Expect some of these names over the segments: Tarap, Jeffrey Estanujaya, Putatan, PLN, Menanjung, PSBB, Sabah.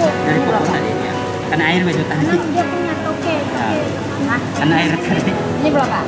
dari pulau tadinya. Karena air baju tadi. Dia punya toke. Nah, karena air tadi. Ini berapa?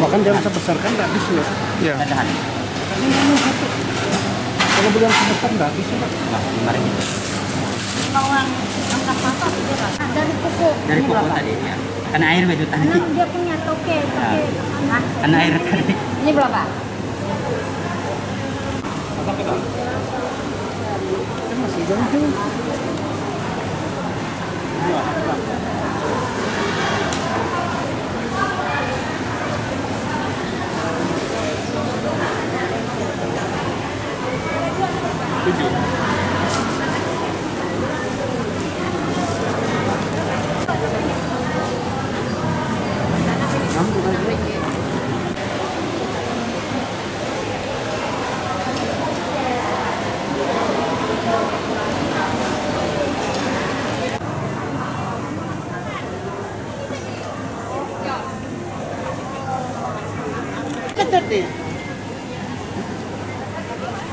Bahkan jangan sebesar kan nggak habis loh. Iya. Kalau bilang sebesar nggak habis loh. Nah, kemarin itu. Bawang angkat pasar itu kan. Dari pokok tadi ya. Karena air baju tadi. Karena dia punya toke. Nah, karena air tadi. Ini berapa? Apa kita? Masih jauh.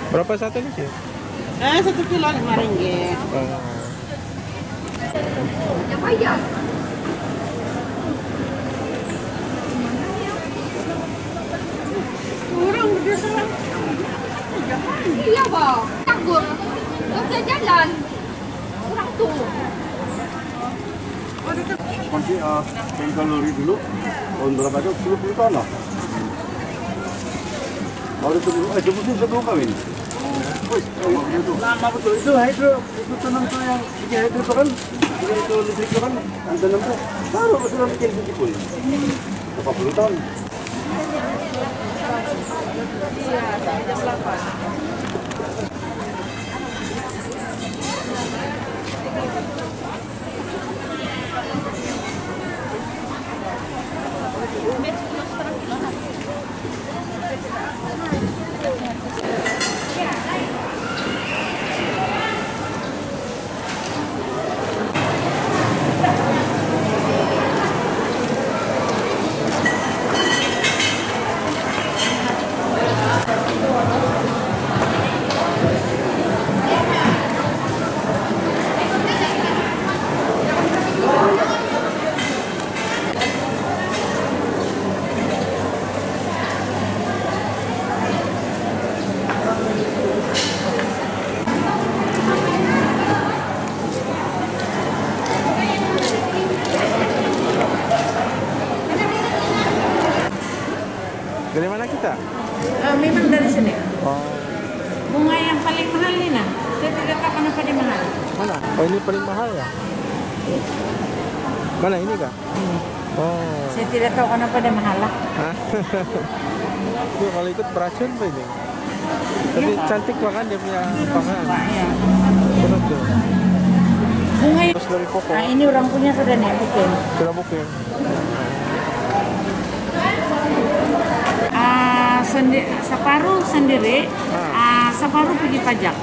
Berapa satunya sih? 1 kilo 5 ringgit. Kurang berserang. Iya bang, takut. Gak bisa jalan. Kurang tuh. Nanti bengkel lori dulu. Tahun berapa itu? 10 tahun lah. Baru itu sebelum kawin. Lama betul itu tanam itu yang bikin hydro itu kan, itu listrik itu kan, tanam itu baru sudah bikin pun 40 tahun. Iya, dari jam 8. Dari mana kita? Memang dari sini. Oh. Bunga yang paling mahal ini nah. Saya tidak tahu kenapa dia mahal. Mana? Oh ini paling mahal ya? Mana ini kak? Oh. Saya tidak tahu kenapa dia mahal lah. Hah? Kalau ikut beracun apa ini? Tapi ya, cantik banget dia punya pangan. Iya. Benar tuh. Bunga ini. Terus dari pokok. Nah ini orang punya sudah nih bukan? Sudah bukan. Separuh sendiri, separuh pergi pajak.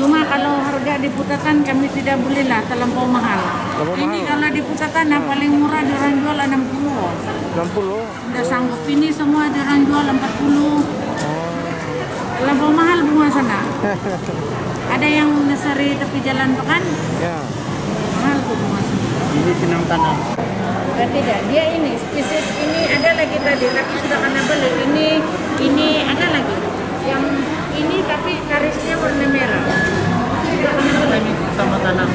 Cuma kalau harga di Putatan kami tidak bolehlah terlampau mahal. Ini kalau di Putatan paling murah diorang jual 60. 60? Udah sanggup ini semua diorang jual 40. Terlampau mahal bunga sana. Ada yang nursery tepi jalan pekan? Ya. Mahal tuh bunga sana. Ini senam tanam. Tidak, dia ini spesies ini ada lagi tadi, tapi sudah kena balik. Ini ada lagi yang ini tapi karisnya warna merah. Sudah kena balik sama tanam.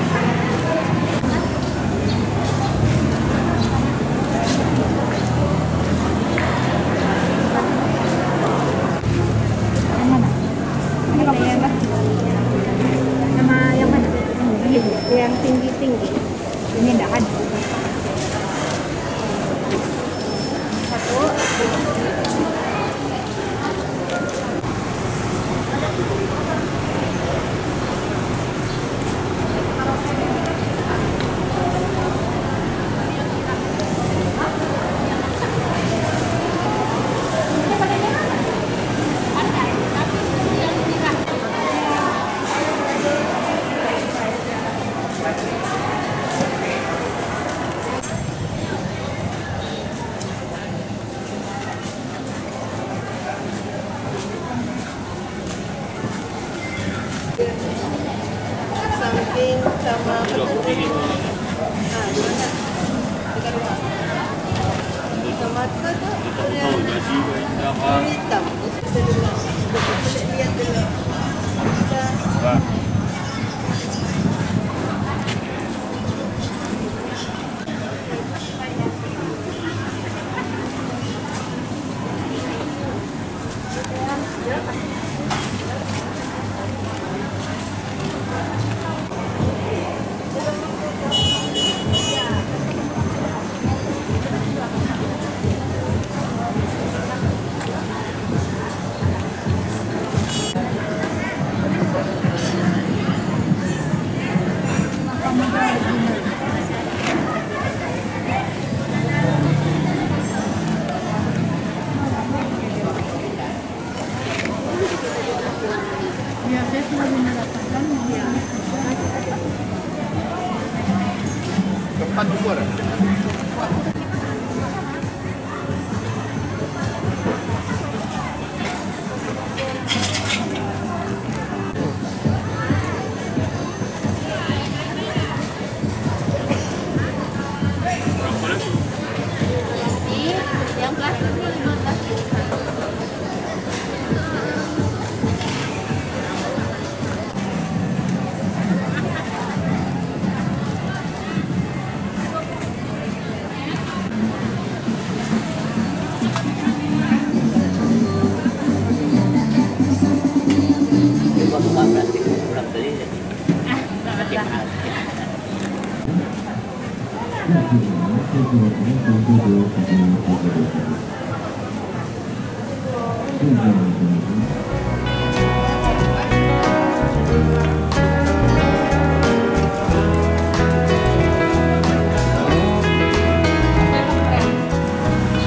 sama kedelai. Nah, banyak. Ikan rumah. Tomat itu hitam. Lihat dulu.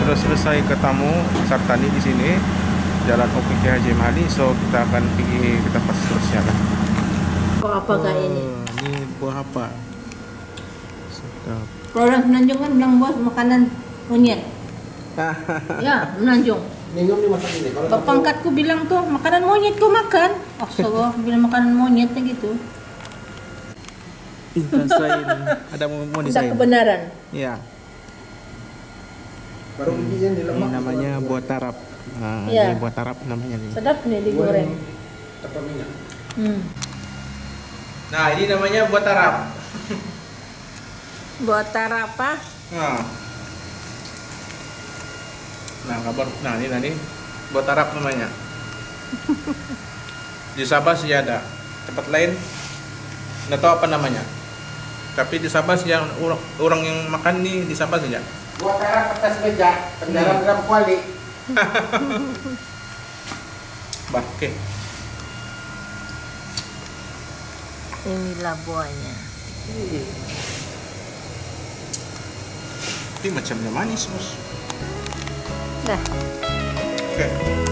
Sudah selesai ketemu Sartani di sini, Jalan OPK Haji Mahali, so kita akan pergi ke tempat seterusnya lah. Buah apa kah ini? Ini buah apa? Sedap. Kalau orang Menanjung kan bilang buah makanan monyet. Ya, Menanjung. Pangkatku bilang tuh makanan monyet ku makan. Astagfirullah, bilang makanan monyetnya gitu. Desain, ada mau desain. Kebenaran. Iya. Baru bijinya dilemak. Ini namanya buah tarap. Ya. Ini buah tarap namanya. Sedap nih digoreng. Tanpa minyak. Nah, ini namanya buah tarap. Buah tarap apa? Nah, kabar. Nah, ini tadi buah tarap namanya. Di Sabah sih ada. Tempat lain nggak tahu apa namanya. Tapi di Sabah sih yang orang yang makan nih di Sabah saja. Buah tarap atas meja, pendalam dalam kuali. Bah, oke. Inilah buahnya. Ini macamnya manis, Mas. Dah. Oke.